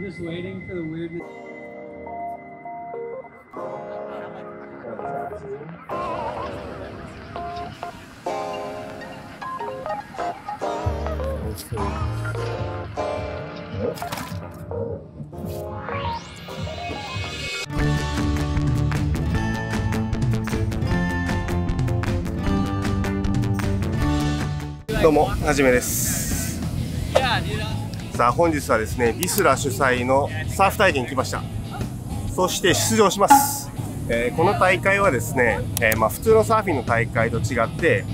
just waiting for the weirdness.どうも、はじめです。さあ、本日はですね、ビスラ主催のサーフ体験に来ました。そして出場します。この大会はですね、普通のサーフィンの大会と違って、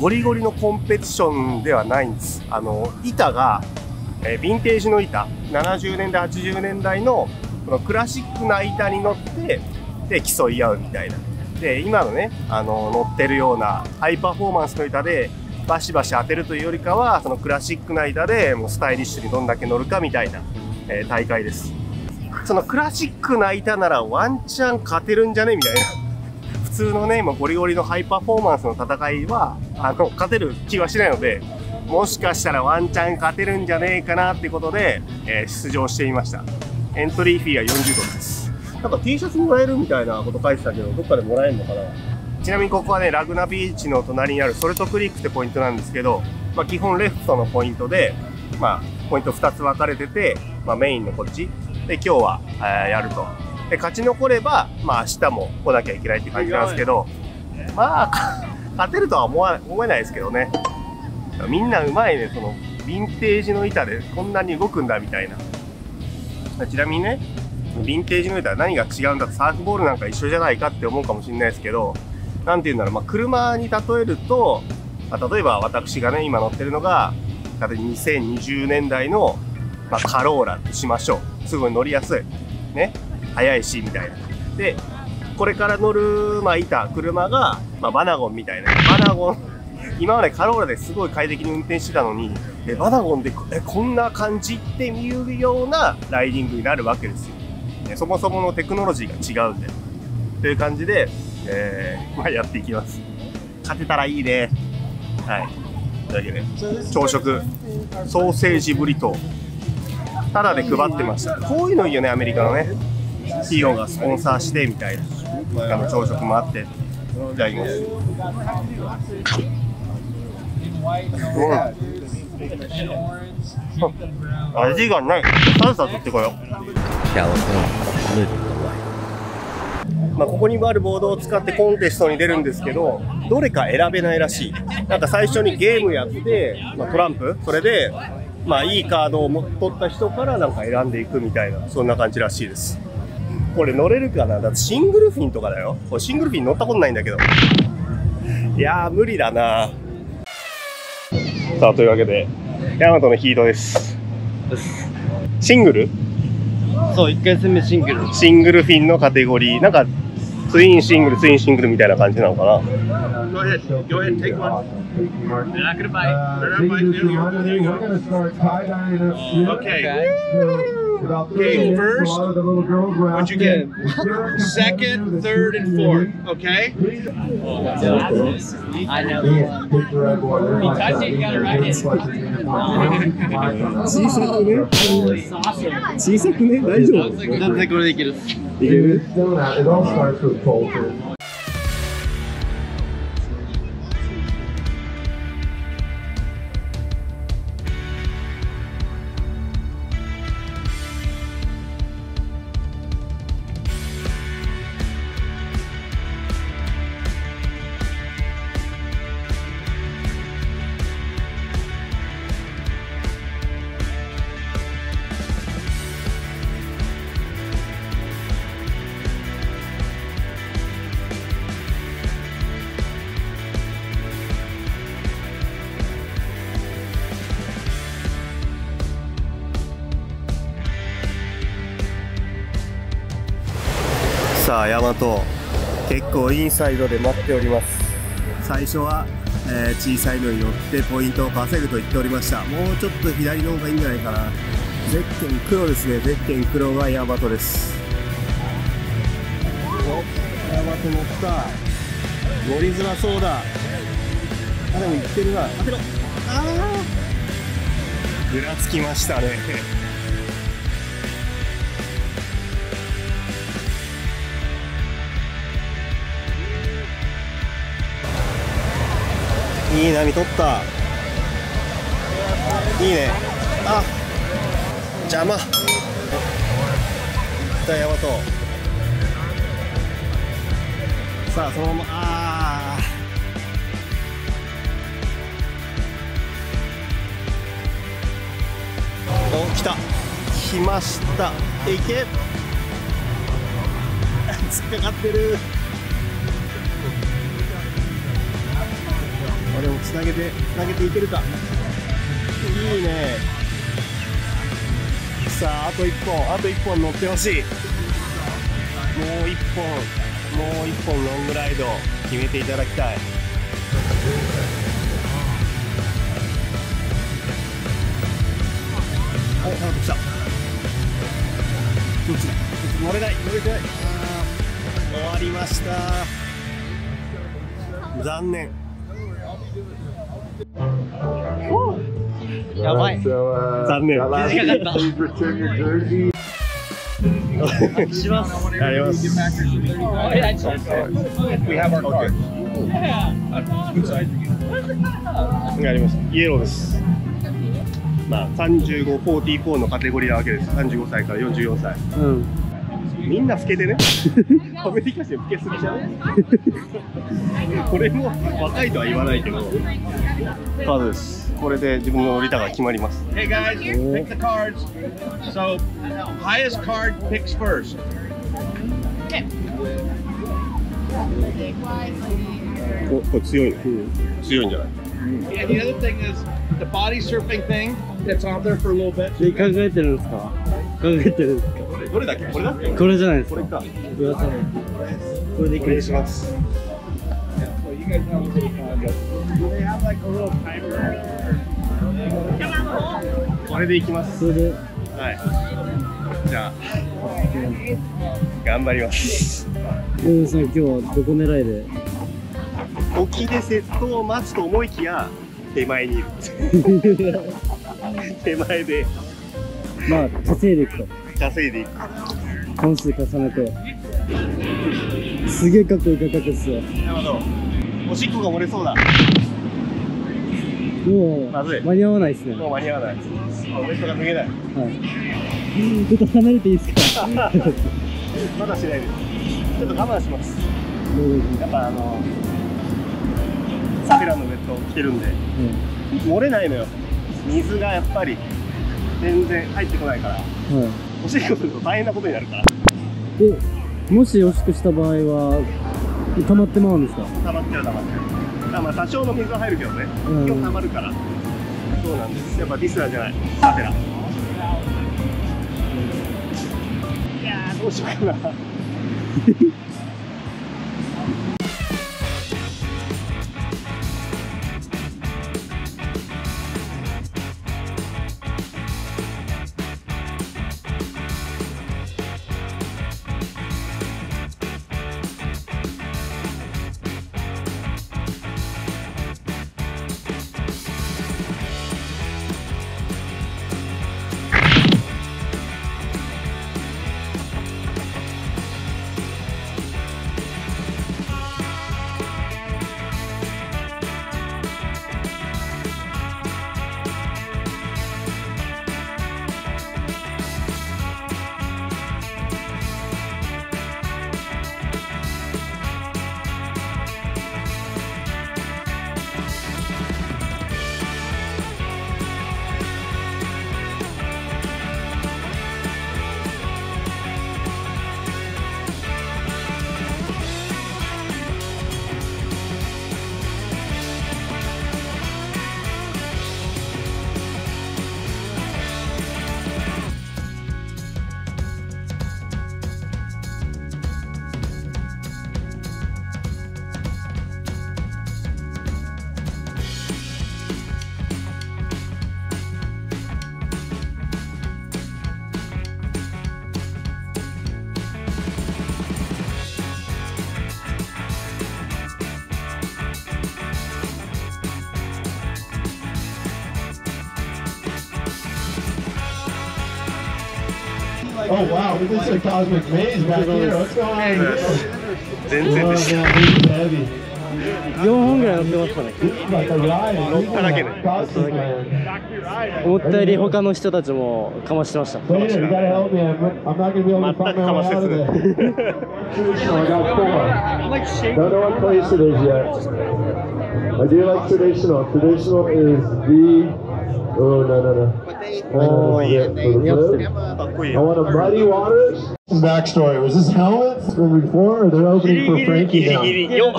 ゴリゴリのコンペティションではないんです。板が、ヴィンテージの板、70年代、80年代のこのクラシックな板に乗って、で、競い合うみたいな。で、今のね、乗ってるようなハイパフォーマンスの板で、バシバシ当てるというよりかは、そのクラシックな板でもうスタイリッシュにどんだけ乗るかみたいな、大会です。そのクラシックな板ならワンチャン勝てるんじゃねみたいな普通のね、もうゴリゴリのハイパフォーマンスの戦いは勝てる気はしないので、もしかしたらワンチャン勝てるんじゃねえかなってことで、出場してみました。エントリーフィーは$40です。なんか T シャツもらえるみたいなこと書いてたけど、どっかでもらえるのかな。ちなみにここはね、ラグナビーチの隣にあるソルトクリークってポイントなんですけど、基本レフトのポイントで、ポイント2つ分かれてて、メインのこっちで今日はやると。で、勝ち残れば、明日も来なきゃいけないって感じなんですけど、勝てるとは思えないですけどね。みんなうまいね、そのヴィンテージの板でこんなに動くんだみたいな。ちなみにね、ヴィンテージの板は何が違うんだって、サーフボールなんか一緒じゃないかって思うかもしれないですけど、なんていうんだろう、車に例えると、例えば私がね、今乗ってるのが、例えば2020年代の、カローラとしましょう。すごい乗りやすい。ね。速いし、みたいな。で、これから乗る、板、車が、バナゴンみたいな。バナゴン、今までカローラですごい快適に運転してたのに、バナゴンでこんな感じって見えるようなライディングになるわけですよ。そもそものテクノロジーが違うんで。という感じで、やっていきます。勝てたらいいね。はい。というわけで、朝食ソーセージブリトータダで配ってました。こういうのいいよね、アメリカのね。企業がスポンサーしてみたいな。朝食もあって。いただきます。味がない。サルサ取ってこよう。ここにあるボードを使ってコンテストに出るんですけど、どれか選べないらしい。なんか最初にゲームやって、トランプ、それで、いいカードを取った人からなんか選んでいくみたいな、そんな感じらしいです。これ乗れるかな？だってシングルフィンとかだよ。これシングルフィン乗ったことないんだけど。いやー、無理だな。さあ、というわけで、ヤマトのヒートです。シングル？そう、1回戦目シングル。シングルフィンのカテゴリー。なんかツインシングル、ツインシングルみたいな感じなのかな。小さくね、大丈夫。全然これでいける。いける？さあ、ヤマト結構インサイドで待っております。最初は、小さいのに乗ってポイントを稼ぐと言っておりました。もうちょっと左の方がいいんじゃないかな。ゼッケン黒ですね。ゼッケン黒がヤマトです。お、ヤマト乗った。乗りづらそうだ。でもいってるな。当てろ。ぐらつきましたねいい波取った。いいね。あ、邪魔大和。さあそのまま、あーお、来た、来ました。いけ、突っかかってる。あれをつなげて、つなげていけるか。いいね。さああと1本、あと1本乗ってほしい。もう1本、もう1本ロングライド決めていただきたい。お、なんか来た。どっちだ、乗れない、乗れてない。終わりました。残念。やばい、残念。短かった。します。やります。やりました。イエローです。まあ、35、44のカテゴリーなわけです。35歳から44歳、うん、みんな老けてねアメリカ人老けすぎじゃないこれも若いとは言わないけど。カードです。これで自分の降りたが決まります。 Hey guys, pick the cards. So, highest card picks first.お、これ強いね。強いんじゃない。Yeah, the other thing is the body surfing thing that's on there for a little bit. 考えてるんですか？考えてるんですか？どれだっけ？これだっけ？これじゃないですか？これか。これでいくします。これでいきます。はい。じゃあ頑張ります。さん、今日はどこ狙いで？沖でセットを待つと思いきや手前にいる手前でまあ稼いでいくと、稼いでいく本数重ねて、すげえかっこいい価格っすよ。なるほど。おしっこが漏れそうだ。もうまずい、間に合わないですね。もう間に合わない。おしっこが脱げない。はい、ちょっと離れていいですか？まだしないです。ちょっと我慢します。やっぱサフィラのベッドを着てるんで、漏れないのよ。水がやっぱり全然入ってこないから、おしっこすると大変なことになるから。でもしおしっこした場合は溜まってまうんですか？溜まってる、溜まってる。まあ多少の水は入るけどね、今日溜まるから。そうなんです。やっぱディスラじゃない、サフィラ。いやー、どうしようかなOh wow, we did some cosmic maze back here. What's going on? It's heavy. 4本ぐらい追ってますからね。乗っただけで、思ったより他の人たちもかましてました。全くかませずBackstory was this helmet from before, or they're opening for Frankie now?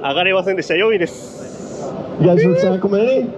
上がれませんでした。4位です。You guys heard Cycle Mania?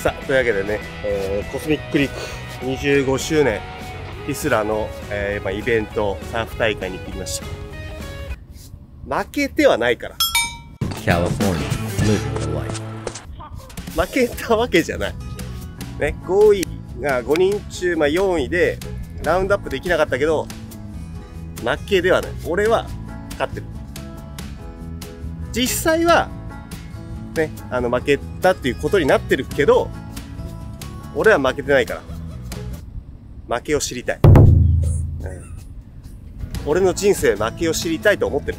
さあ、というわけでね、コスミックリーク25周年イスラの、イベントサーフ大会に行ってきました。負けてはないから、負けたわけじゃないね。5位が5人中、4位でラウンドアップできなかったけど負けではない。俺は勝ってる。実際はね、負けたっていうことになってるけど、俺は負けてないから負けを知りたい、俺の人生負けを知りたいと思ってる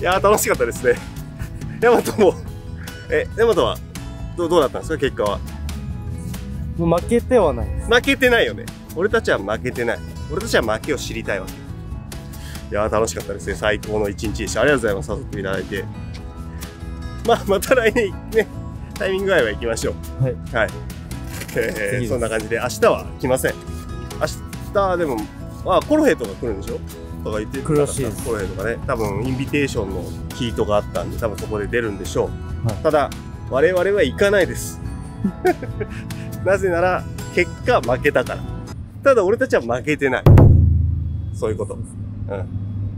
いやー楽しかったですね。ヤマトもヤマトはどうだったんですか、結果は。負けてはないです。負けてないよね。俺たちは負けてない。俺たちは負けを知りたいわけ。いやー楽しかったですね。最高の一日でした。ありがとうございます。誘っていただいて、また来年ね、タイミング合えば行きましょう。はい、はい。そんな感じで明日は来ません。明日でもコロヘとか来るんでしょとか言ってたら、コロヘとかね、多分インビテーションのヒートがあったんで、多分そこで出るんでしょう、はい、ただ我々は行かないですなぜなら結果負けたから。ただ俺たちは負けてない、そういうこと、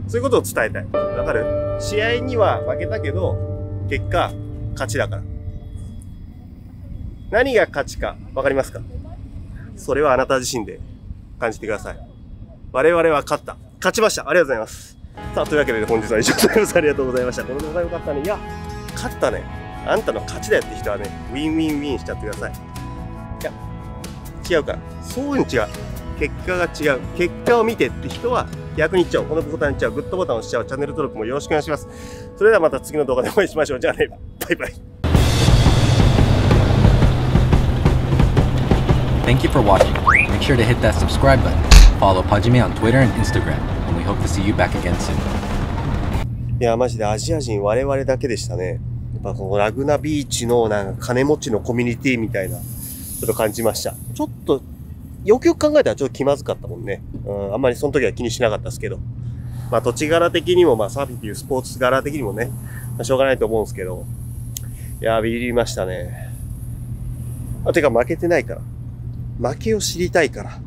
そういうことを伝えたい。だから試合には負けたけど結果勝ちだから。何が勝ちか分かりますか？それはあなた自身で感じてください。我々は勝った、勝ちました。ありがとうございます。さあ、というわけで本日は以上となります。ありがとうございました。この動画良かったね。いや勝ったね、あんたの勝ちだよって人はね、ウィンウィンウィンしちゃってください。いや違うから、そういうの違う、結果が違う、結果を見てって人は逆にいっちゃう。このボタンいっちゃう。グッドボタン押しちゃう。チャンネル登録もよろしくお願いします。それではまた次の動画でお会いしましょう。じゃあね、バイバイ。Thank you for watching. Make sure to hit that subscribe button. Follow Pajime on Twitter and Instagram. And we hope to see you back again soon. いや、マジでアジア人我々だけでしたね。やっぱこのラグナビーチのなんか金持ちのコミュニティみたいな、ちょっと感じました。ちょっと、よくよく考えたらちょっと気まずかったもんね。あんまりその時は気にしなかったですけど。土地柄的にも、サーフィンっていうスポーツ柄的にもね、しょうがないと思うんですけど。いやー、ビビりましたね。てか負けてないから。負けを知りたいから。